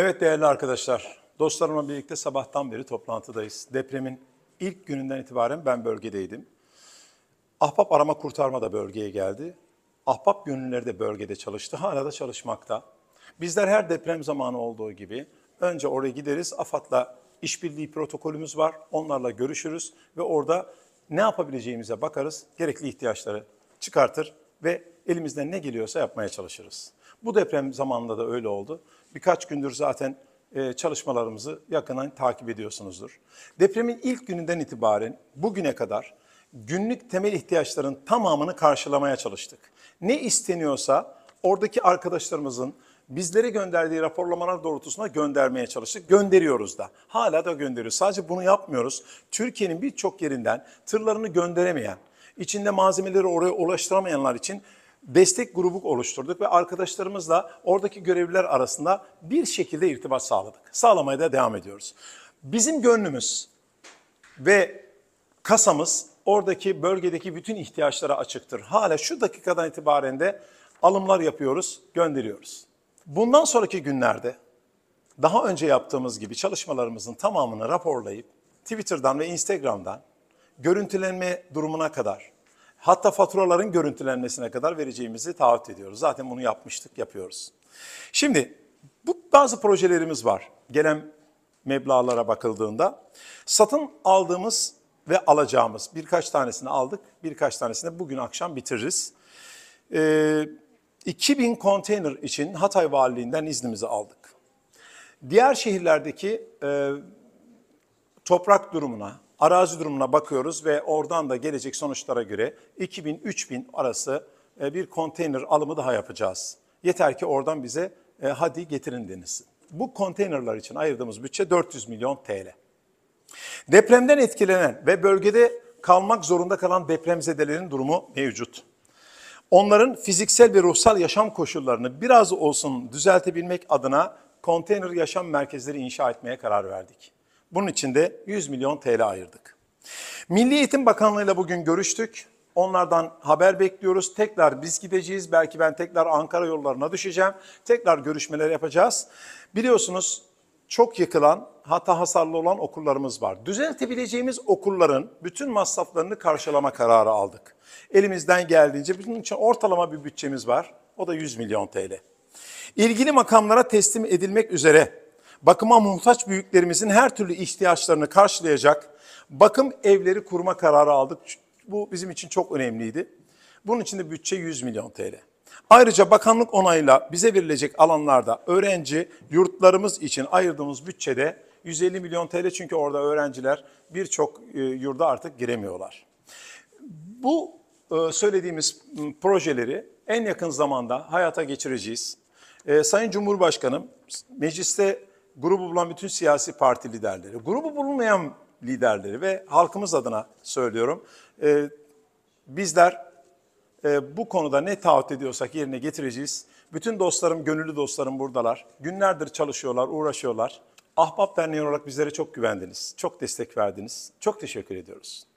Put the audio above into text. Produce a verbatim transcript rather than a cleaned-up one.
Evet değerli arkadaşlar, dostlarımla birlikte sabahtan beri toplantıdayız. Depremin ilk gününden itibaren ben bölgedeydim. Ahbap arama kurtarma da bölgeye geldi. Ahbap gönüllüleri de bölgede çalıştı, hala da çalışmakta. Bizler her deprem zamanı olduğu gibi önce oraya gideriz, AFAD'la işbirliği protokolümüz var, onlarla görüşürüz ve orada ne yapabileceğimize bakarız, gerekli ihtiyaçları çıkartır ve elimizden ne geliyorsa yapmaya çalışırız. Bu deprem zamanında da öyle oldu. Birkaç gündür zaten çalışmalarımızı yakından takip ediyorsunuzdur. Depremin ilk gününden itibaren bugüne kadar günlük temel ihtiyaçların tamamını karşılamaya çalıştık. Ne isteniyorsa oradaki arkadaşlarımızın bizlere gönderdiği raporlamalar doğrultusunda göndermeye çalıştık. Gönderiyoruz da. Hala da gönderiyoruz. Sadece bunu yapmıyoruz. Türkiye'nin birçok yerinden tırlarını gönderemeyen, içinde malzemeleri oraya ulaştıramayanlar için destek grubu oluşturduk ve arkadaşlarımızla oradaki görevliler arasında bir şekilde irtibat sağladık. Sağlamaya da devam ediyoruz. Bizim gönlümüz ve kasamız oradaki bölgedeki bütün ihtiyaçlara açıktır. Hala şu dakikadan itibaren de alımlar yapıyoruz, gönderiyoruz. Bundan sonraki günlerde daha önce yaptığımız gibi çalışmalarımızın tamamını raporlayıp Twitter'dan ve Instagram'dan görüntülenme durumuna kadar, hatta faturaların görüntülenmesine kadar vereceğimizi taahhüt ediyoruz. Zaten bunu yapmıştık, yapıyoruz. Şimdi bu bazı projelerimiz var. Gelen meblağlara bakıldığında satın aldığımız ve alacağımız birkaç tanesini aldık, birkaç tanesini bugün akşam bitiririz. Ee, iki bin konteyner için Hatay Valiliğinden iznimizi aldık. Diğer şehirlerdeki e, toprak durumuna, arazi durumuna bakıyoruz ve oradan da gelecek sonuçlara göre iki bin üç bin arası bir konteyner alımı daha yapacağız. Yeter ki oradan bize hadi getirin denilsin. Bu konteynerlar için ayırdığımız bütçe dört yüz milyon T L. Depremden etkilenen ve bölgede kalmak zorunda kalan depremzedelerin durumu mevcut. Onların fiziksel ve ruhsal yaşam koşullarını biraz olsun düzeltebilmek adına konteyner yaşam merkezleri inşa etmeye karar verdik. Bunun için de yüz milyon T L ayırdık. Milli Eğitim Bakanlığı ile bugün görüştük. Onlardan haber bekliyoruz. Tekrar biz gideceğiz. Belki ben tekrar Ankara yollarına düşeceğim. Tekrar görüşmeler yapacağız. Biliyorsunuz çok yıkılan, hatta hasarlı olan okullarımız var. Düzeltebileceğimiz okulların bütün masraflarını karşılama kararı aldık. Elimizden geldiğince bunun için ortalama bir bütçemiz var. O da yüz milyon T L. İlgili makamlara teslim edilmek üzere bakıma muhtaç büyüklerimizin her türlü ihtiyaçlarını karşılayacak bakım evleri kurma kararı aldık. Bu bizim için çok önemliydi. Bunun için de bütçe yüz milyon T L. Ayrıca bakanlık onayıyla bize verilecek alanlarda öğrenci yurtlarımız için ayırdığımız bütçede yüz elli milyon T L, çünkü orada öğrenciler birçok yurda artık giremiyorlar. Bu söylediğimiz projeleri en yakın zamanda hayata geçireceğiz. Sayın Cumhurbaşkanım mecliste grubu bulan bütün siyasi parti liderleri, grubu bulunmayan liderleri ve halkımız adına söylüyorum. E, bizler e, bu konuda ne taahhüt ediyorsak yerine getireceğiz. Bütün dostlarım, gönüllü dostlarım buradalar. Günlerdir çalışıyorlar, uğraşıyorlar. Ahbap Derneği olarak bizlere çok güvendiniz, çok destek verdiniz. Çok teşekkür ediyoruz.